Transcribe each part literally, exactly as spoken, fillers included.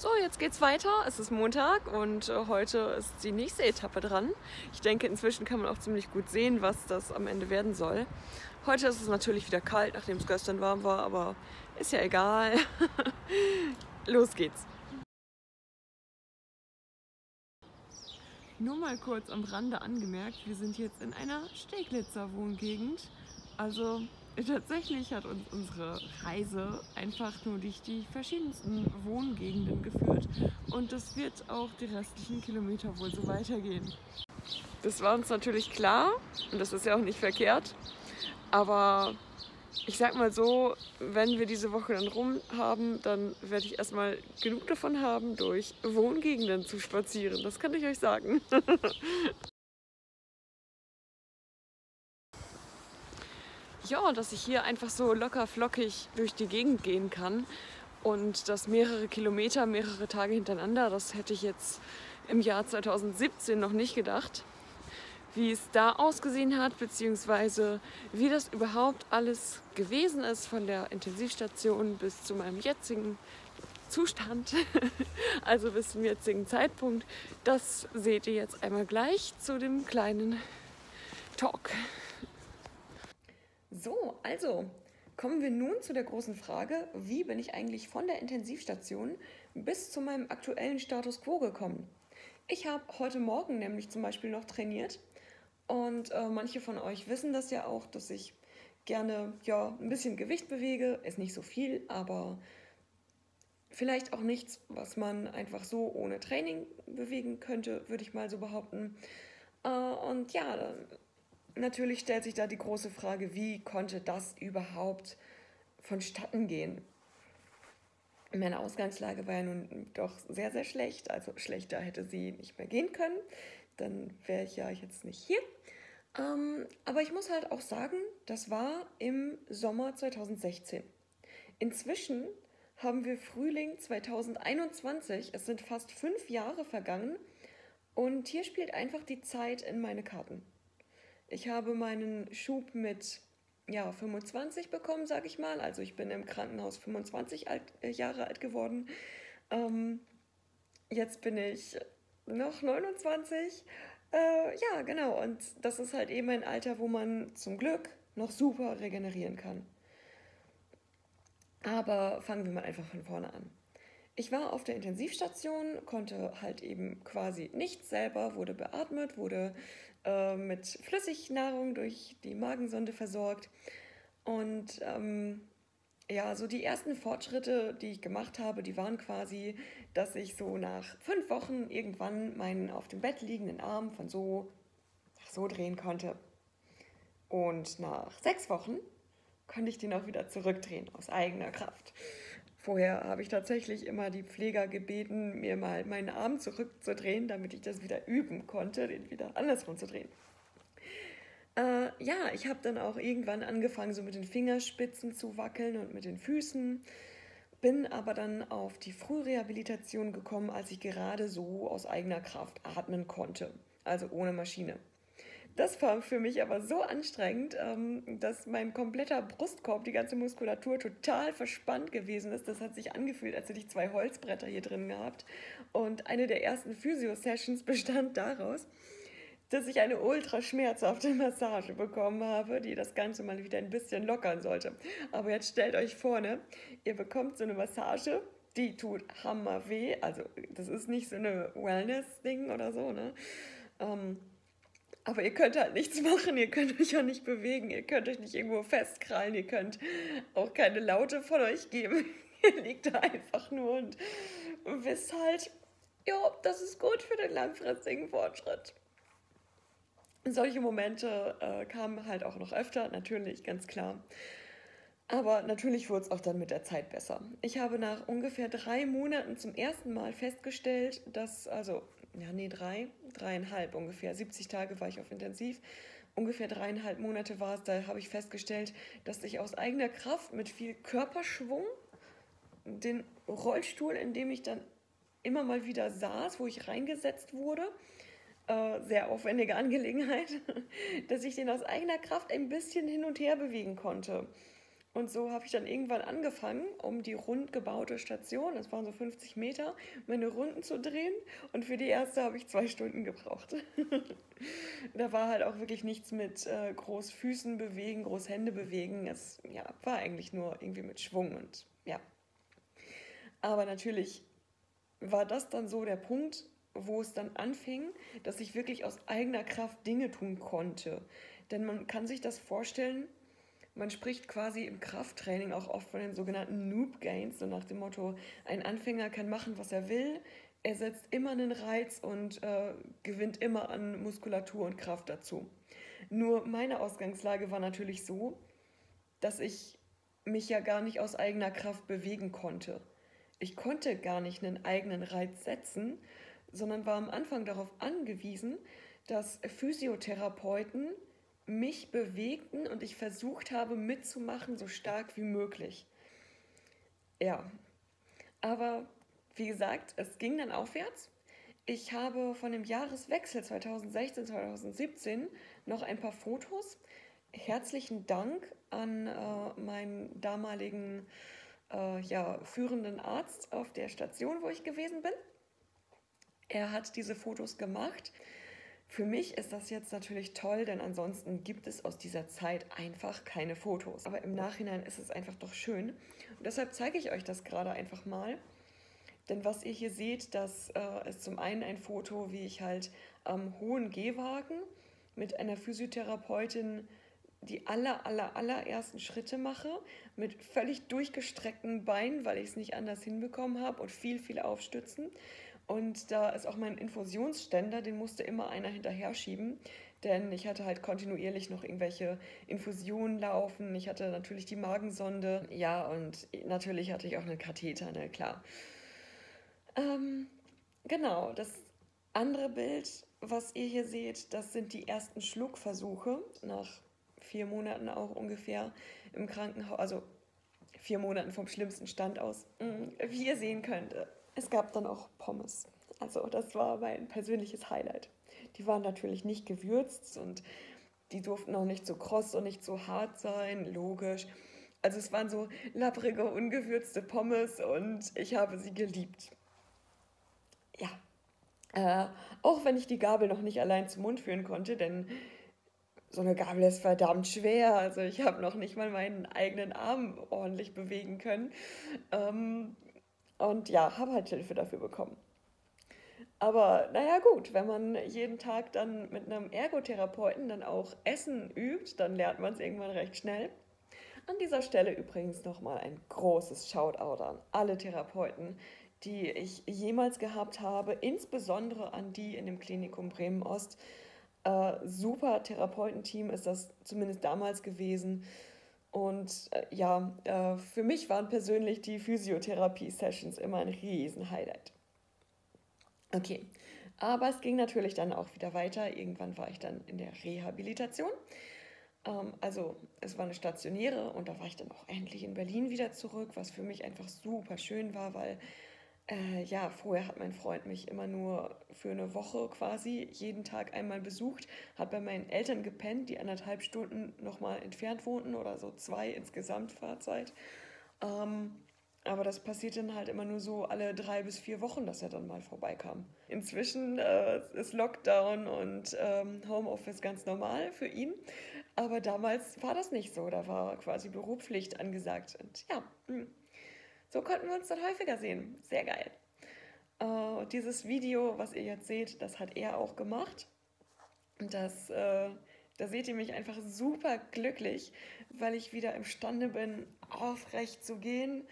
So, jetzt geht's weiter. Es ist Montag und heute ist die nächste Etappe dran. Ich denke, inzwischen kann man auch ziemlich gut sehen, was das am Ende werden soll. Heute ist es natürlich wieder kalt, nachdem es gestern warm war, aber ist ja egal. Los geht's. Nur mal kurz am Rande angemerkt, wir sind jetzt in einer Steglitzer Wohngegend. Also tatsächlich hat uns unsere Reise einfach nur durch die verschiedensten Wohngegenden geführt und das wird auch die restlichen Kilometer wohl so weitergehen. Das war uns natürlich klar und das ist ja auch nicht verkehrt, aber ich sag mal so, wenn wir diese Woche dann rum haben, dann werde ich erstmal genug davon haben, durch Wohngegenden zu spazieren, das kann ich euch sagen. Ja, dass ich hier einfach so locker flockig durch die Gegend gehen kann und das mehrere Kilometer, mehrere Tage hintereinander, das hätte ich jetzt im Jahr zweitausendsiebzehn noch nicht gedacht, wie es da ausgesehen hat, beziehungsweise wie das überhaupt alles gewesen ist, von der Intensivstation bis zu meinem jetzigen Zustand, also bis zum jetzigen Zeitpunkt. Das seht ihr jetzt einmal gleich zu dem kleinen Talk. So, also kommen wir nun zu der großen Frage, wie bin ich eigentlich von der Intensivstation bis zu meinem aktuellen Status Quo gekommen? Ich habe heute Morgen nämlich zum Beispiel noch trainiert und äh, manche von euch wissen das ja auch, dass ich gerne ja, ein bisschen Gewicht bewege, ist nicht so viel, aber vielleicht auch nichts, was man einfach so ohne Training bewegen könnte, würde ich mal so behaupten. Äh, und ja... Natürlich stellt sich da die große Frage, wie konnte das überhaupt vonstatten gehen? Meine Ausgangslage war ja nun doch sehr, sehr schlecht. Also schlechter hätte sie nicht mehr gehen können. Dann wäre ich ja jetzt nicht hier. Ähm, aber ich muss halt auch sagen, das war im Sommer zweitausendsechzehn. Inzwischen haben wir Frühling zweitausendeinundzwanzig. Es sind fast fünf Jahre vergangen. Und hier spielt einfach die Zeit in meine Karten. Ich habe meinen Schub mit ja, fünfundzwanzig bekommen, sage ich mal. Also ich bin im Krankenhaus fünfundzwanzig alt, äh, Jahre alt geworden. Ähm, jetzt bin ich noch neunundzwanzig. Äh, ja, genau. Und das ist halt eben ein Alter, wo man zum Glück noch super regenerieren kann. Aber fangen wir mal einfach von vorne an. Ich war auf der Intensivstation, konnte halt eben quasi nichts selber, wurde beatmet, wurde äh, mit Flüssignahrung durch die Magensonde versorgt. Und ähm, ja, so die ersten Fortschritte, die ich gemacht habe, die waren quasi, dass ich so nach fünf Wochen irgendwann meinen auf dem Bett liegenden Arm von so nach so drehen konnte. Und nach sechs Wochen konnte ich den auch wieder zurückdrehen, aus eigener Kraft. Vorher habe ich tatsächlich immer die Pfleger gebeten, mir mal meinen Arm zurückzudrehen, damit ich das wieder üben konnte, den wieder andersrum zu drehen. Äh, ja, ich habe dann auch irgendwann angefangen, so mit den Fingerspitzen zu wackeln und mit den Füßen. Bin aber dann auf die Frührehabilitation gekommen, als ich gerade so aus eigener Kraft atmen konnte, also ohne Maschine. Das war für mich aber so anstrengend, dass mein kompletter Brustkorb, die ganze Muskulatur total verspannt gewesen ist. Das hat sich angefühlt, als hätte ich zwei Holzbretter hier drin gehabt. Und eine der ersten Physio-Sessions bestand daraus, dass ich eine ultra schmerzhafte Massage bekommen habe, die das Ganze mal wieder ein bisschen lockern sollte. Aber jetzt stellt euch vor, ne? Ihr bekommt so eine Massage, die tut hammer weh. Also das ist nicht so eine Wellness-Ding oder so, ne? Ähm, Aber ihr könnt halt nichts machen, ihr könnt euch ja nicht bewegen, ihr könnt euch nicht irgendwo festkrallen, ihr könnt auch keine Laute von euch geben. Ihr liegt da einfach nur und wisst halt, ja, das ist gut für den langfristigen Fortschritt. Solche Momente äh, kamen halt auch noch öfter, natürlich, ganz klar. Aber natürlich wurde es auch dann mit der Zeit besser. Ich habe nach ungefähr drei Monaten zum ersten Mal festgestellt, dass, also, ja, nee, drei, dreieinhalb ungefähr, siebzig Tage war ich auf Intensiv, ungefähr dreieinhalb Monate war es, da habe ich festgestellt, dass ich aus eigener Kraft mit viel Körperschwung den Rollstuhl, in dem ich dann immer mal wieder saß, wo ich reingesetzt wurde, äh, sehr aufwendige Angelegenheit, dass ich den aus eigener Kraft ein bisschen hin und her bewegen konnte. Und so habe ich dann irgendwann angefangen, um die rund gebaute Station, das waren so fünfzig Meter, meine Runden zu drehen. Und für die erste habe ich zwei Stunden gebraucht. Da war halt auch wirklich nichts mit äh, groß Füßen bewegen, groß Hände bewegen. Es ja, war eigentlich nur irgendwie mit Schwung und ja. Aber natürlich war das dann so der Punkt, wo es dann anfing, dass ich wirklich aus eigener Kraft Dinge tun konnte. Denn man kann sich das vorstellen, man spricht quasi im Krafttraining auch oft von den sogenannten Noob Gains, so nach dem Motto, ein Anfänger kann machen, was er will, er setzt immer einen Reiz und äh, gewinnt immer an Muskulatur und Kraft dazu. Nur meine Ausgangslage war natürlich so, dass ich mich ja gar nicht aus eigener Kraft bewegen konnte. Ich konnte gar nicht einen eigenen Reiz setzen, sondern war am Anfang darauf angewiesen, dass Physiotherapeuten mich bewegten und ich versucht habe mitzumachen, so stark wie möglich. Ja, aber wie gesagt, es ging dann aufwärts. Ich habe von dem Jahreswechsel zweitausendsechzehn zweitausendsiebzehn noch ein paar Fotos. Herzlichen Dank an äh, meinen damaligen äh, ja, führenden Arzt auf der Station, wo ich gewesen bin. Er hat diese Fotos gemacht. Für mich ist das jetzt natürlich toll, denn ansonsten gibt es aus dieser Zeit einfach keine Fotos. Aber im Nachhinein ist es einfach doch schön. Und deshalb zeige ich euch das gerade einfach mal. Denn was ihr hier seht, das äh, ist zum einen ein Foto, wie ich halt am hohen Gehwagen mit einer Physiotherapeutin die aller, aller, allerersten Schritte mache. Mit völlig durchgestreckten Beinen, weil ich es nicht anders hinbekommen habe und viel, viel aufstützen. Und da ist auch mein Infusionsständer, den musste immer einer hinterher schieben, denn ich hatte halt kontinuierlich noch irgendwelche Infusionen laufen. Ich hatte natürlich die Magensonde, ja, und natürlich hatte ich auch einen Katheter, ne, klar. Ähm, genau, das andere Bild, was ihr hier seht, das sind die ersten Schluckversuche nach vier Monaten auch ungefähr im Krankenhaus, also vier Monaten vom schlimmsten Stand aus, wie ihr sehen könnt. Es gab dann auch Pommes. Also das war mein persönliches Highlight. Die waren natürlich nicht gewürzt und die durften auch nicht so kross und nicht so hart sein, logisch. Also es waren so lapprige, ungewürzte Pommes und ich habe sie geliebt. Ja, äh, auch wenn ich die Gabel noch nicht allein zum Mund führen konnte, denn so eine Gabel ist verdammt schwer. Also ich habe noch nicht mal meinen eigenen Arm ordentlich bewegen können. Ähm, Und ja, habe halt Hilfe dafür bekommen. Aber naja gut, wenn man jeden Tag dann mit einem Ergotherapeuten dann auch Essen übt, dann lernt man es irgendwann recht schnell. An dieser Stelle übrigens nochmal ein großes Shoutout an alle Therapeuten, die ich jemals gehabt habe, insbesondere an die in dem Klinikum Bremen-Ost. Äh, super Therapeutenteam ist das zumindest damals gewesen. Und äh, ja, äh, für mich waren persönlich die Physiotherapie-Sessions immer ein riesen Highlight. Okay, aber es ging natürlich dann auch wieder weiter. Irgendwann war ich dann in der Rehabilitation. Ähm, also es war eine stationäre und da war ich dann auch endlich in Berlin wieder zurück, was für mich einfach super schön war, weil äh, ja, vorher hat mein Freund mich immer nur für eine Woche quasi jeden Tag einmal besucht, hat bei meinen Eltern gepennt, die anderthalb Stunden nochmal entfernt wohnten oder so zwei insgesamt Fahrzeit. Ähm, aber das passiert dann halt immer nur so alle drei bis vier Wochen, dass er dann mal vorbeikam. Inzwischen äh, ist Lockdown und ähm, Homeoffice ganz normal für ihn, aber damals war das nicht so, da war quasi Büropflicht angesagt und ja, mh. So konnten wir uns dann häufiger sehen. Sehr geil. Äh, dieses Video, was ihr jetzt seht, das hat er auch gemacht. Das, äh, da seht ihr mich einfach super glücklich, weil ich wieder imstande bin, aufrecht zu gehen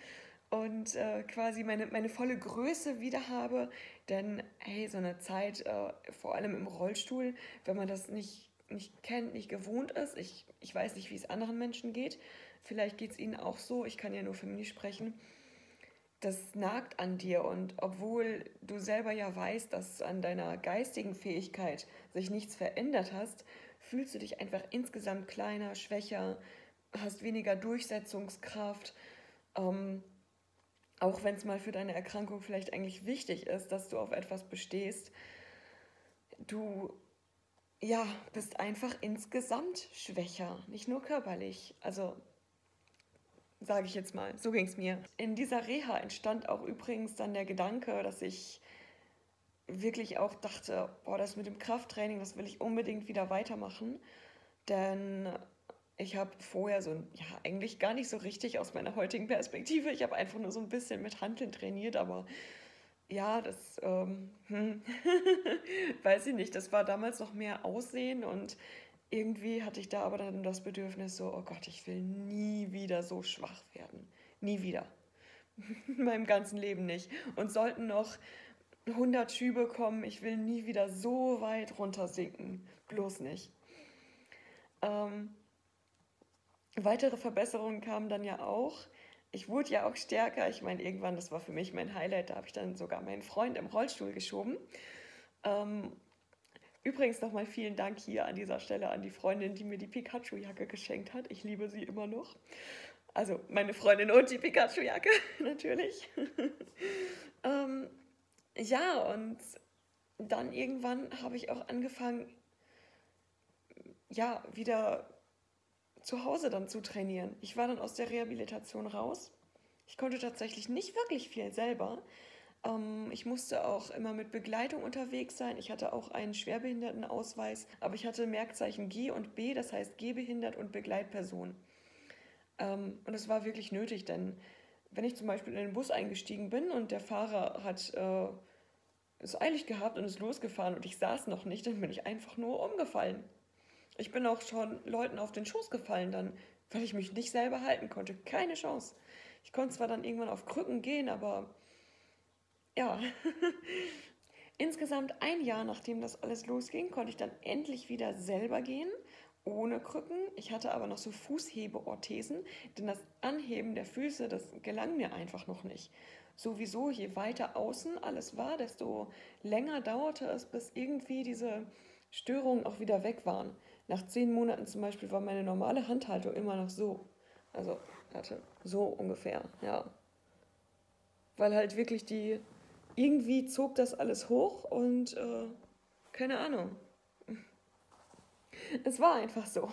und äh, quasi meine, meine volle Größe wieder habe. Denn hey, so eine Zeit, äh, vor allem im Rollstuhl, wenn man das nicht, nicht kennt, nicht gewohnt ist, ich, ich weiß nicht, wie es anderen Menschen geht, vielleicht geht es ihnen auch so, ich kann ja nur für mich sprechen, das nagt an dir und obwohl du selber ja weißt, dass an deiner geistigen Fähigkeit sich nichts verändert hast, fühlst du dich einfach insgesamt kleiner, schwächer, hast weniger Durchsetzungskraft, ähm, auch wenn es mal für deine Erkrankung vielleicht eigentlich wichtig ist, dass du auf etwas bestehst, du ja, bist einfach insgesamt schwächer, nicht nur körperlich, also sage ich jetzt mal. So ging es mir. In dieser Reha entstand auch übrigens dann der Gedanke, dass ich wirklich auch dachte, boah, das mit dem Krafttraining, das will ich unbedingt wieder weitermachen. Denn ich habe vorher so, ja, eigentlich gar nicht so richtig aus meiner heutigen Perspektive, ich habe einfach nur so ein bisschen mit Hanteln trainiert, aber ja, das, ähm, hm, weiß ich nicht, das war damals noch mehr Aussehen und irgendwie hatte ich da aber dann das Bedürfnis so, oh Gott, ich will nie wieder so schwach werden, nie wieder, in meinem ganzen Leben nicht. Und sollten noch hundert Schübe kommen, ich will nie wieder so weit runtersinken, bloß nicht. Ähm, weitere Verbesserungen kamen dann ja auch. Ich wurde ja auch stärker. Ich meine, irgendwann, das war für mich mein Highlight, da habe ich dann sogar meinen Freund im Rollstuhl geschoben. Ähm, übrigens nochmal vielen Dank hier an dieser Stelle an die Freundin, die mir die Pikachu-Jacke geschenkt hat. Ich liebe sie immer noch. Also meine Freundin und die Pikachu-Jacke, natürlich. ähm, ja, und dann irgendwann habe ich auch angefangen, ja, wieder zu Hause dann zu trainieren. Ich war dann aus der Rehabilitation raus. Ich konnte tatsächlich nicht wirklich viel selber. Ähm, ich musste auch immer mit Begleitung unterwegs sein. Ich hatte auch einen Schwerbehindertenausweis, aber ich hatte Merkzeichen G und B, das heißt gehbehindert und Begleitperson. Ähm, und das war wirklich nötig, denn wenn ich zum Beispiel in den Bus eingestiegen bin und der Fahrer hat äh, es eilig gehabt und ist losgefahren und ich saß noch nicht, dann bin ich einfach nur umgefallen. Ich bin auch schon Leuten auf den Schoß gefallen dann, weil ich mich nicht selber halten konnte. Keine Chance. Ich konnte zwar dann irgendwann auf Krücken gehen, aber ja. Insgesamt ein Jahr, nachdem das alles losging, konnte ich dann endlich wieder selber gehen, ohne Krücken. Ich hatte aber noch so Fußhebeorthesen, denn das Anheben der Füße, das gelang mir einfach noch nicht. Sowieso, je weiter außen alles war, desto länger dauerte es, bis irgendwie diese Störungen auch wieder weg waren. Nach zehn Monaten zum Beispiel war meine normale Handhaltung immer noch so. Also, hatte so ungefähr, ja. Weil halt wirklich die, irgendwie zog das alles hoch und äh, keine Ahnung. Es war einfach so.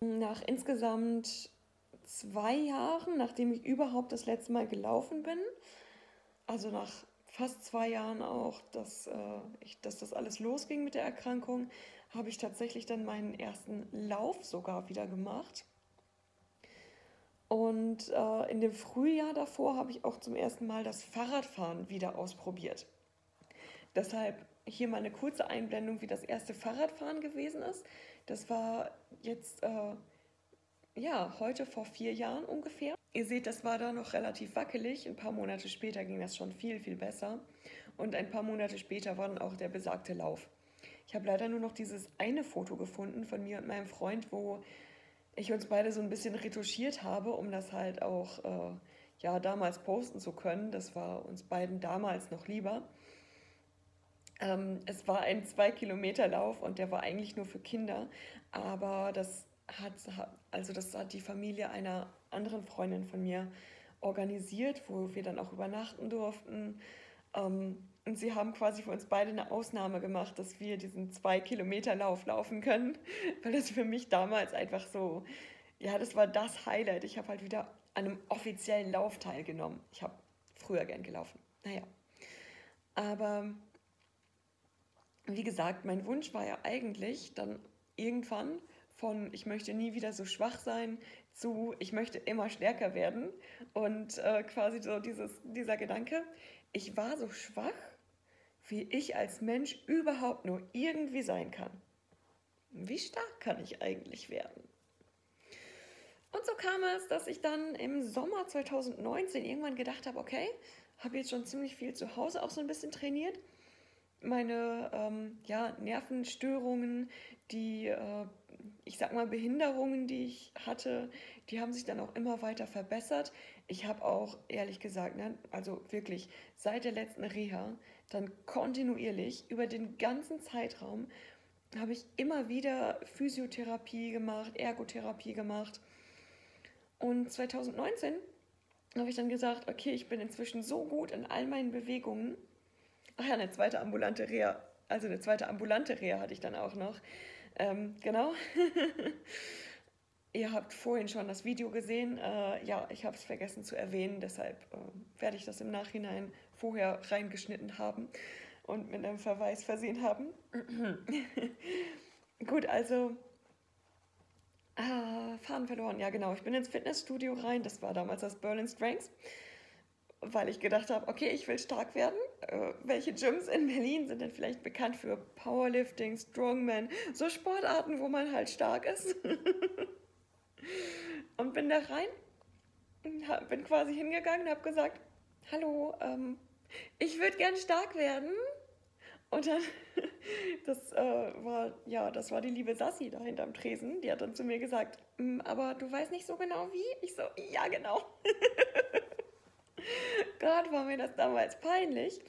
Nach insgesamt zwei Jahren, nachdem ich überhaupt das letzte Mal gelaufen bin, also nach fast zwei Jahren auch, dass, äh, ich, dass das alles losging mit der Erkrankung, habe ich tatsächlich dann meinen ersten Lauf sogar wieder gemacht. Und äh, in dem Frühjahr davor habe ich auch zum ersten Mal das Fahrradfahren wieder ausprobiert. Deshalb hier mal eine kurze Einblendung, wie das erste Fahrradfahren gewesen ist. Das war jetzt, äh, ja, heute vor vier Jahren ungefähr. Ihr seht, das war da noch relativ wackelig. Ein paar Monate später ging das schon viel, viel besser. Und ein paar Monate später war dann auch der besagte Lauf. Ich habe leider nur noch dieses eine Foto gefunden von mir und meinem Freund, wo ich uns beide so ein bisschen retuschiert habe, um das halt auch äh, ja, damals posten zu können. Das war uns beiden damals noch lieber. Ähm, es war ein zwei Kilometer Lauf und der war eigentlich nur für Kinder. Aber das hat, also das hat die Familie einer anderen Freundin von mir organisiert, wo wir dann auch übernachten durften. Ähm, und sie haben quasi für uns beide eine Ausnahme gemacht, dass wir diesen zwei Kilometer Lauf laufen können, weil das für mich damals einfach so, ja, das war das Highlight. Ich habe halt wieder an einem offiziellen Lauf teilgenommen. Ich habe früher gern gelaufen, naja. Aber wie gesagt, mein Wunsch war ja eigentlich dann irgendwann von ich möchte nie wieder so schwach sein, zu ich möchte immer stärker werden. Und äh, quasi so dieses, dieser Gedanke, ich war so schwach, wie ich als Mensch überhaupt nur irgendwie sein kann. Wie stark kann ich eigentlich werden? Und so kam es, dass ich dann im Sommer zweitausendneunzehn irgendwann gedacht habe, okay, habe jetzt schon ziemlich viel zu Hause auch so ein bisschen trainiert. Meine ähm, ja, Nervenstörungen, die äh, ich sag mal Behinderungen, die ich hatte, die haben sich dann auch immer weiter verbessert. Ich habe auch, ehrlich gesagt, ne, also wirklich seit der letzten Reha, dann kontinuierlich über den ganzen Zeitraum habe ich immer wieder Physiotherapie gemacht, Ergotherapie gemacht. Und zweitausendneunzehn habe ich dann gesagt, okay, ich bin inzwischen so gut in all meinen Bewegungen. Ach ja, eine zweite ambulante Reha, also eine zweite ambulante Reha hatte ich dann auch noch. Ähm, genau. Ihr habt vorhin schon das Video gesehen. Äh, ja, ich habe es vergessen zu erwähnen, deshalb äh, werde ich das im Nachhinein vorher reingeschnitten haben und mit einem Verweis versehen haben. Gut, also äh, Faden verloren. Ja, genau, ich bin ins Fitnessstudio rein. Das war damals das Berlin Strengths, weil ich gedacht habe, okay, ich will stark werden. Äh, welche Gyms in Berlin sind denn vielleicht bekannt für Powerlifting, Strongman, so Sportarten, wo man halt stark ist? Und bin da rein, bin quasi hingegangen und habe gesagt, hallo, ähm, ich würde gern stark werden. Und dann, das, äh, war, ja, das war die liebe Sassi da hinterm Tresen, die hat dann zu mir gesagt, aber du weißt nicht so genau wie? Ich so, ja genau. Gott, war mir das damals peinlich,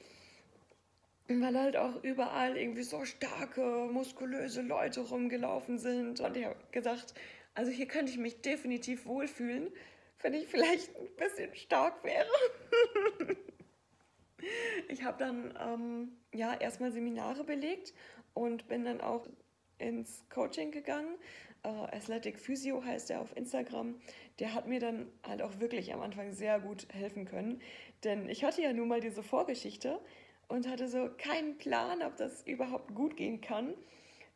weil halt auch überall irgendwie so starke, muskulöse Leute rumgelaufen sind. Und ich habe gesagt, also hier könnte ich mich definitiv wohlfühlen, wenn ich vielleicht ein bisschen stark wäre. Ich habe dann ähm, ja, erstmal Seminare belegt und bin dann auch ins Coaching gegangen. Äh, Athletic Physio heißt er auf Instagram. Der hat mir dann halt auch wirklich am Anfang sehr gut helfen können. Denn ich hatte ja nun mal diese Vorgeschichte und hatte so keinen Plan, ob das überhaupt gut gehen kann,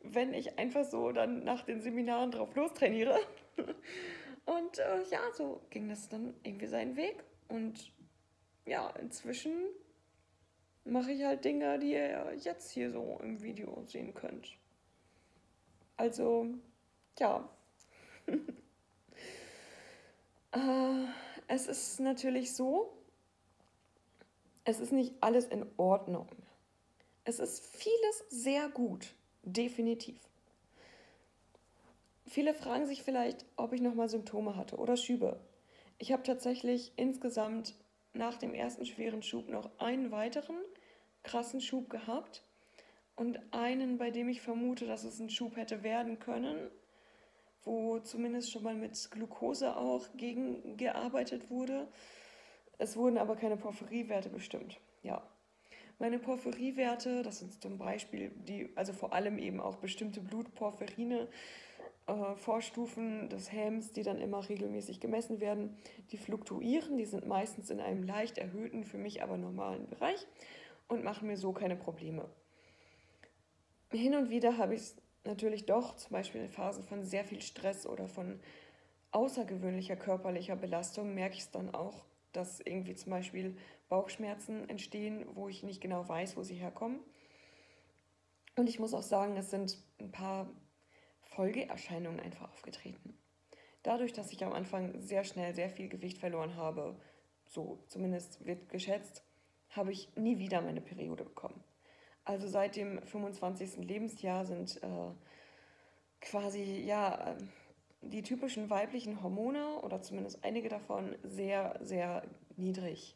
wenn ich einfach so dann nach den Seminaren drauf lostrainiere. Und äh, ja, so ging das dann irgendwie seinen Weg. Und ja, inzwischen mache ich halt Dinge, die ihr jetzt hier so im Video sehen könnt. Also, ja. äh, es ist natürlich so, es ist nicht alles in Ordnung. Es ist vieles sehr gut. Definitiv. Viele fragen sich vielleicht, ob ich nochmal Symptome hatte oder Schübe. Ich habe tatsächlich insgesamt nach dem ersten schweren Schub noch einen weiteren krassen Schub gehabt und einen, bei dem ich vermute, dass es ein Schub hätte werden können, wo zumindest schon mal mit Glucose auch gegen gearbeitet wurde. Es wurden aber keine Porphyrie-Werte bestimmt, ja. Meine Porphyrie-Werte, das sind zum Beispiel die, also vor allem eben auch bestimmte Blutporphyrine, äh, Vorstufen des H E M S, die dann immer regelmäßig gemessen werden, die fluktuieren, die sind meistens in einem leicht erhöhten, für mich aber normalen Bereich und machen mir so keine Probleme. Hin und wieder habe ich es natürlich doch, zum Beispiel in Phasen von sehr viel Stress oder von außergewöhnlicher körperlicher Belastung, merke ich es dann auch, dass irgendwie zum Beispiel Bauchschmerzen entstehen, wo ich nicht genau weiß, wo sie herkommen. Und ich muss auch sagen, es sind ein paar Folgeerscheinungen einfach aufgetreten. Dadurch, dass ich am Anfang sehr schnell sehr viel Gewicht verloren habe, so zumindest wird geschätzt, habe ich nie wieder meine Periode bekommen. Also seit dem fünfundzwanzigsten Lebensjahr sind äh, quasi, ja... Äh, die typischen weiblichen Hormone oder zumindest einige davon sehr, sehr niedrig.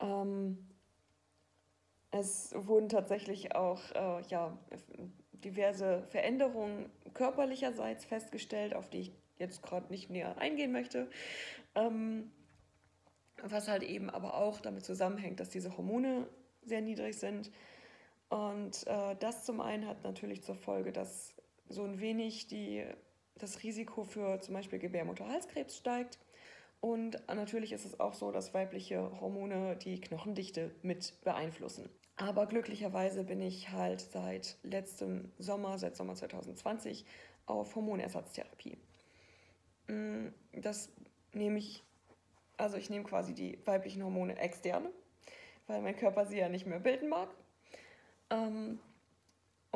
Ähm, es wurden tatsächlich auch äh, ja, diverse Veränderungen körperlicherseits festgestellt, auf die ich jetzt gerade nicht näher eingehen möchte, ähm, was halt eben aber auch damit zusammenhängt, dass diese Hormone sehr niedrig sind. Und äh, das zum einen hat natürlich zur Folge, dass so ein wenig die... das Risiko für zum Beispiel Gebärmutterhalskrebs steigt. Und natürlich ist es auch so, dass weibliche Hormone die Knochendichte mit beeinflussen. Aber glücklicherweise bin ich halt seit letztem Sommer, seit Sommer zwanzig zwanzig, auf Hormonersatztherapie. Das nehme ich, also ich nehme quasi die weiblichen Hormone externe, weil mein Körper sie ja nicht mehr bilden mag. Ähm,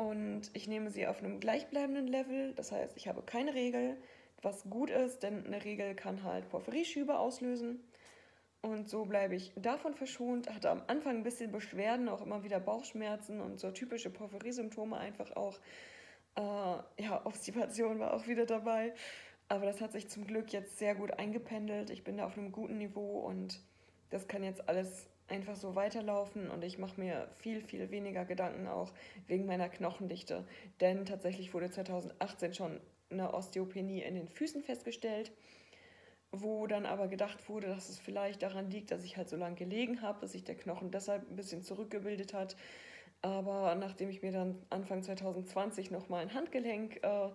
Und ich nehme sie auf einem gleichbleibenden Level, das heißt, ich habe keine Regel, was gut ist, denn eine Regel kann halt Porphyrieschübe auslösen. Und so bleibe ich davon verschont, hatte am Anfang ein bisschen Beschwerden, auch immer wieder Bauchschmerzen und so typische Porphyriesymptome einfach auch. Äh, ja, Obstipation war auch wieder dabei, aber das hat sich zum Glück jetzt sehr gut eingependelt. Ich bin da auf einem guten Niveau und das kann jetzt alles einfach so weiterlaufen und ich mache mir viel, viel weniger Gedanken auch wegen meiner Knochendichte. Denn tatsächlich wurde zweitausendachtzehn schon eine Osteopenie in den Füßen festgestellt, wo dann aber gedacht wurde, dass es vielleicht daran liegt, dass ich halt so lange gelegen habe, dass sich der Knochen deshalb ein bisschen zurückgebildet hat. Aber nachdem ich mir dann Anfang zweitausendzwanzig nochmal ein Handgelenk äh,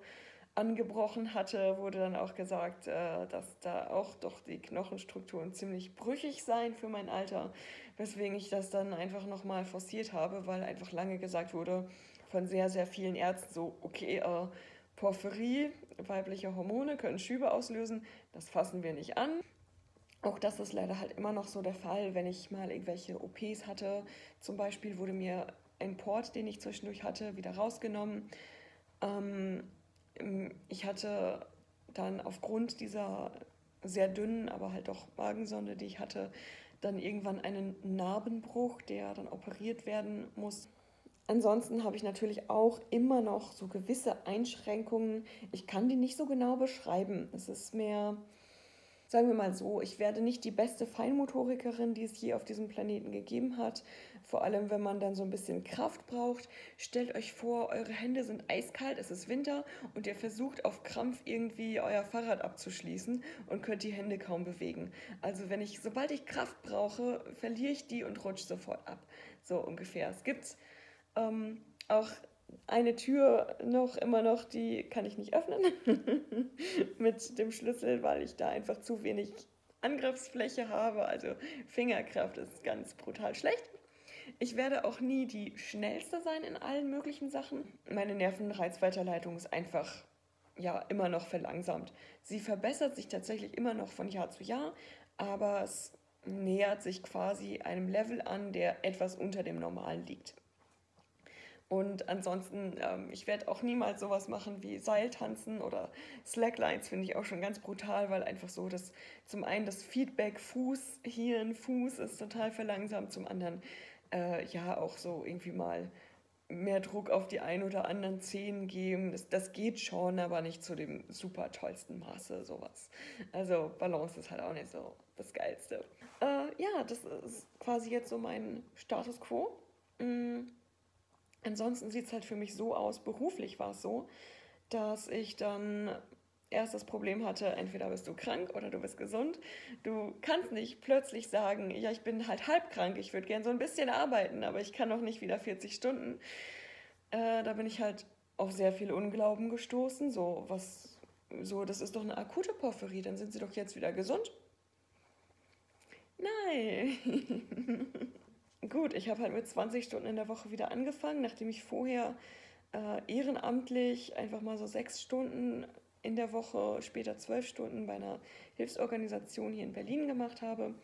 angebrochen hatte, wurde dann auch gesagt, äh, dass da auch doch die Knochenstrukturen ziemlich brüchig seien für mein Alter, weswegen ich das dann einfach nochmal forciert habe, weil einfach lange gesagt wurde von sehr, sehr vielen Ärzten so, okay, äh, Porphyrie, weibliche Hormone können Schübe auslösen, das fassen wir nicht an. Auch das ist leider halt immer noch so der Fall, wenn ich mal irgendwelche O Ps hatte. Zum Beispiel wurde mir ein Port, den ich zwischendurch hatte, wieder rausgenommen. Ähm, ich hatte dann aufgrund dieser sehr dünnen, aber halt auch Magensonde, die ich hatte, dann irgendwann einen Narbenbruch, der dann operiert werden muss. Ansonsten habe ich natürlich auch immer noch so gewisse Einschränkungen. Ich kann die nicht so genau beschreiben. Es ist mehr, sagen wir mal so, ich werde nicht die beste Feinmotorikerin, die es je auf diesem Planeten gegeben hat. Vor allem, wenn man dann so ein bisschen Kraft braucht. Stellt euch vor, eure Hände sind eiskalt, es ist Winter und ihr versucht auf Krampf irgendwie euer Fahrrad abzuschließen und könnt die Hände kaum bewegen. Also wenn ich, sobald ich Kraft brauche, verliere ich die und rutsche sofort ab. So ungefähr. Es gibt ähm, auch eine Tür noch, immer noch, die kann ich nicht öffnen mit dem Schlüssel, weil ich da einfach zu wenig Angriffsfläche habe. Also Fingerkraft ist ganz brutal schlecht. Ich werde auch nie die Schnellste sein in allen möglichen Sachen. Meine Nervenreizweiterleitung ist einfach ja immer noch verlangsamt. Sie verbessert sich tatsächlich immer noch von Jahr zu Jahr, aber es nähert sich quasi einem Level an, der etwas unter dem Normalen liegt. Und ansonsten, ähm, ich werde auch niemals sowas machen wie Seiltanzen oder Slacklines, finde ich auch schon ganz brutal, weil einfach so, dass zum einen das Feedback Fuß, Hirn, Fuß ist total verlangsamt, zum anderen äh, ja auch so irgendwie mal mehr Druck auf die ein oder anderen Zehen geben. Das, das geht schon, aber nicht zu dem super tollsten Maße, sowas. Also Balance ist halt auch nicht so das Geilste. Äh, ja, das ist quasi jetzt so mein Status Quo. Mm. Ansonsten sieht es halt für mich so aus, beruflich war es so, dass ich dann erst das Problem hatte, entweder bist du krank oder du bist gesund. Du kannst nicht plötzlich sagen, ja, ich bin halt halb krank, ich würde gern so ein bisschen arbeiten, aber ich kann noch nicht wieder vierzig Stunden. Äh, da bin ich halt auf sehr viel Unglauben gestoßen, so, was, so, das ist doch eine akute Porphyrie, dann sind sie doch jetzt wieder gesund. Nein! Gut, ich habe halt mit zwanzig Stunden in der Woche wieder angefangen, nachdem ich vorher äh, ehrenamtlich einfach mal so sechs Stunden in der Woche, später zwölf Stunden bei einer Hilfsorganisation hier in Berlin gemacht habe.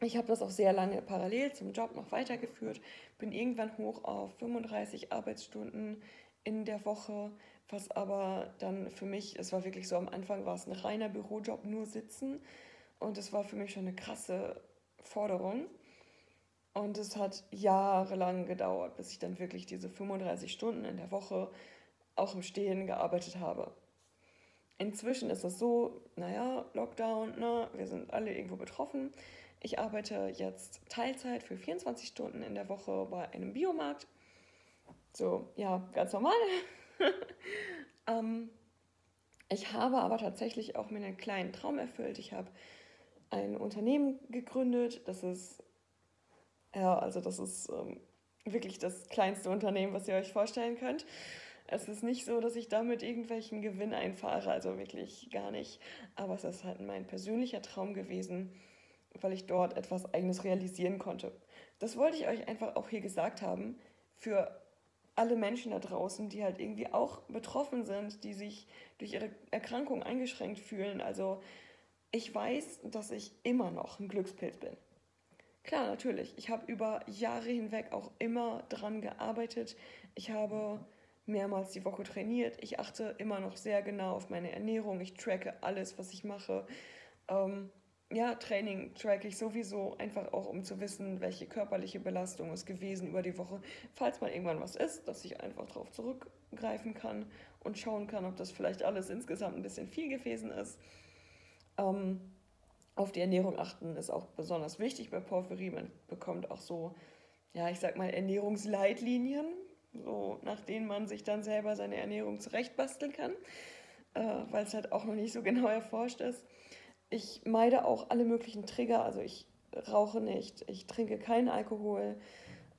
Ich habe das auch sehr lange parallel zum Job noch weitergeführt, bin irgendwann hoch auf fünfunddreißig Arbeitsstunden in der Woche, was aber dann für mich, es war wirklich so, am Anfang war es ein reiner Bürojob, nur sitzen, und es war für mich schon eine krasse Forderung. Und es hat jahrelang gedauert, bis ich dann wirklich diese fünfunddreißig Stunden in der Woche auch im Stehen gearbeitet habe. Inzwischen ist es so, naja, Lockdown, ne, wir sind alle irgendwo betroffen. Ich arbeite jetzt Teilzeit für vierundzwanzig Stunden in der Woche bei einem Biomarkt. So, ja, ganz normal. ähm, ich habe aber tatsächlich auch mir einen kleinen Traum erfüllt. Ich habe ein Unternehmen gegründet, das ist ja, also das ist ähm, wirklich das kleinste Unternehmen, was ihr euch vorstellen könnt. Es ist nicht so, dass ich damit irgendwelchen Gewinn einfahre, also wirklich gar nicht. Aber es ist halt mein persönlicher Traum gewesen, weil ich dort etwas Eigenes realisieren konnte. Das wollte ich euch einfach auch hier gesagt haben, für alle Menschen da draußen, die halt irgendwie auch betroffen sind, die sich durch ihre Erkrankung eingeschränkt fühlen. Also ich weiß, dass ich immer noch ein Glückspilz bin. Klar, natürlich. Ich habe über Jahre hinweg auch immer dran gearbeitet. Ich habe mehrmals die Woche trainiert. Ich achte immer noch sehr genau auf meine Ernährung. Ich tracke alles, was ich mache. Ähm, ja, Training tracke ich sowieso, einfach auch, um zu wissen, welche körperliche Belastung es gewesen über die Woche, falls mal irgendwann was ist, dass ich einfach darauf zurückgreifen kann und schauen kann, ob das vielleicht alles insgesamt ein bisschen viel gewesen ist. Ähm, auf die Ernährung achten ist auch besonders wichtig bei Porphyrie. Man bekommt auch so, ja, ich sag mal, Ernährungsleitlinien, so, nach denen man sich dann selber seine Ernährung zurechtbasteln kann, äh, weil es halt auch noch nicht so genau erforscht ist. Ich meide auch alle möglichen Trigger, also ich rauche nicht, ich trinke keinen Alkohol,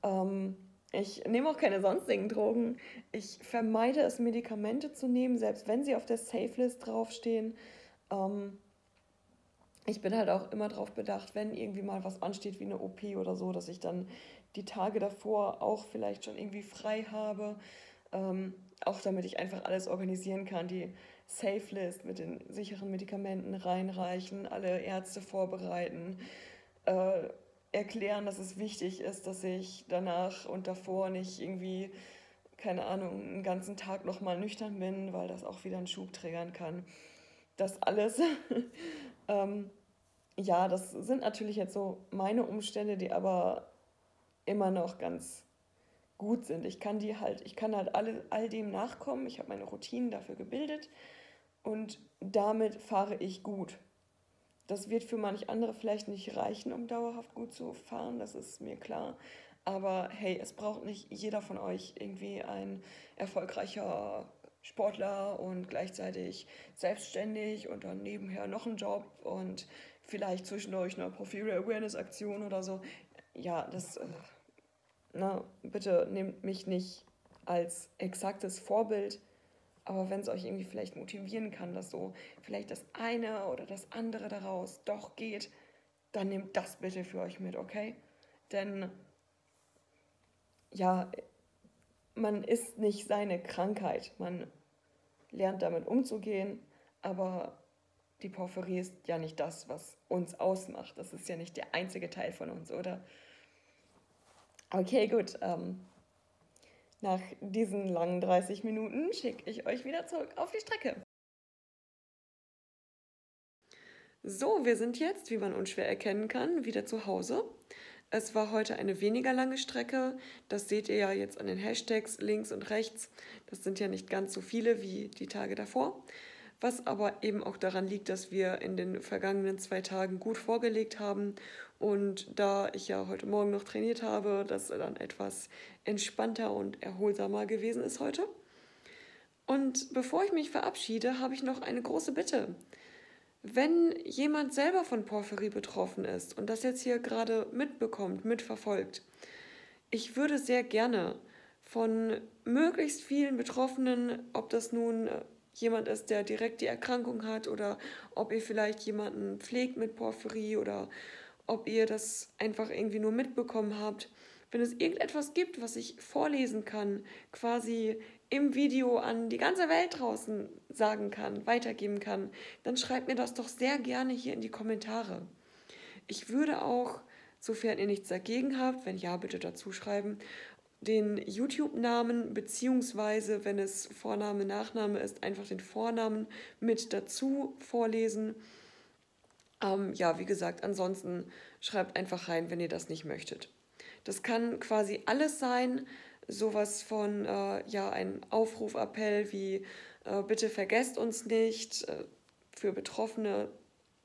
ähm, Ich nehme auch keine sonstigen Drogen. Ich vermeide es, Medikamente zu nehmen, selbst wenn sie auf der Safe-List draufstehen. Ähm, ich bin halt auch immer darauf bedacht, wenn irgendwie mal was ansteht wie eine O P oder so, dass ich dann die Tage davor auch vielleicht schon irgendwie frei habe. Ähm, auch damit ich einfach alles organisieren kann, die Safe-List mit den sicheren Medikamenten reinreichen, alle Ärzte vorbereiten, äh, erklären, dass es wichtig ist, dass ich danach und davor nicht irgendwie, keine Ahnung, einen ganzen Tag nochmal nüchtern bin, weil das auch wieder einen Schub triggern kann. Das alles, ähm, ja, das sind natürlich jetzt so meine Umstände, die aber immer noch ganz gut sind. Ich kann die halt, ich kann halt alle, all dem nachkommen, ich habe meine Routinen dafür gebildet und damit fahre ich gut. Das wird für manch andere vielleicht nicht reichen, um dauerhaft gut zu fahren, das ist mir klar. Aber hey, es braucht nicht jeder von euch irgendwie ein erfolgreicher Sportler und gleichzeitig selbstständig und dann nebenher noch einen Job und vielleicht zwischendurch eine Porphyria-Awareness-Aktion oder so. Ja, das, na, bitte nehmt mich nicht als exaktes Vorbild. Aber wenn es euch irgendwie vielleicht motivieren kann, dass so vielleicht das eine oder das andere daraus doch geht, dann nehmt das bitte für euch mit, okay? Denn, ja, man ist nicht seine Krankheit. Man lernt damit umzugehen, aber die Porphyrie ist ja nicht das, was uns ausmacht. Das ist ja nicht der einzige Teil von uns, oder? Okay, gut, ähm... nach diesen langen dreißig Minuten schicke ich euch wieder zurück auf die Strecke. So, wir sind jetzt, wie man unschwer erkennen kann, wieder zu Hause. Es war heute eine weniger lange Strecke. Das seht ihr ja jetzt an den Hashtags links und rechts. Das sind ja nicht ganz so viele wie die Tage davor. Was aber eben auch daran liegt, dass wir in den vergangenen zwei Tagen gut vorgelegt haben und da ich ja heute Morgen noch trainiert habe, dass er dann etwas entspannter und erholsamer gewesen ist heute. Und bevor ich mich verabschiede, habe ich noch eine große Bitte. Wenn jemand selber von Porphyrie betroffen ist und das jetzt hier gerade mitbekommt, mitverfolgt, ich würde sehr gerne von möglichst vielen Betroffenen, ob das nun jemand ist, der direkt die Erkrankung hat oder ob ihr vielleicht jemanden pflegt mit Porphyrie oder ob ihr das einfach irgendwie nur mitbekommen habt. Wenn es irgendetwas gibt, was ich vorlesen kann, quasi im Video an die ganze Welt draußen sagen kann, weitergeben kann, dann schreibt mir das doch sehr gerne hier in die Kommentare. Ich würde auch, sofern ihr nichts dagegen habt, wenn ja, bitte dazu schreiben, den YouTube-Namen beziehungsweise, wenn es Vorname, Nachname ist, einfach den Vornamen mit dazu vorlesen. Ähm, ja, wie gesagt, ansonsten schreibt einfach rein, wenn ihr das nicht möchtet. Das kann quasi alles sein, sowas von, äh, ja, ein Aufrufappell wie äh, bitte vergesst uns nicht, äh, für Betroffene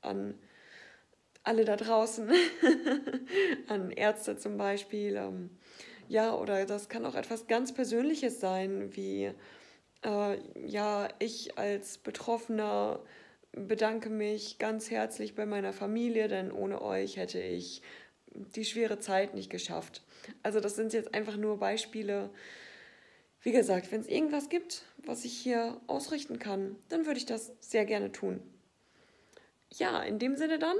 an alle da draußen, an Ärzte zum Beispiel, ähm, ja, oder das kann auch etwas ganz Persönliches sein, wie, äh, ja, ich als Betroffener bedanke mich ganz herzlich bei meiner Familie, denn ohne euch hätte ich die schwere Zeit nicht geschafft. Also das sind jetzt einfach nur Beispiele. Wie gesagt, wenn es irgendwas gibt, was ich hier ausrichten kann, dann würde ich das sehr gerne tun. Ja, in dem Sinne dann.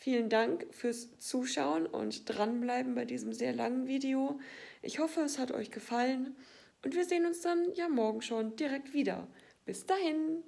Vielen Dank fürs Zuschauen und dranbleiben bei diesem sehr langen Video. Ich hoffe, es hat euch gefallen und wir sehen uns dann ja morgen schon direkt wieder. Bis dahin!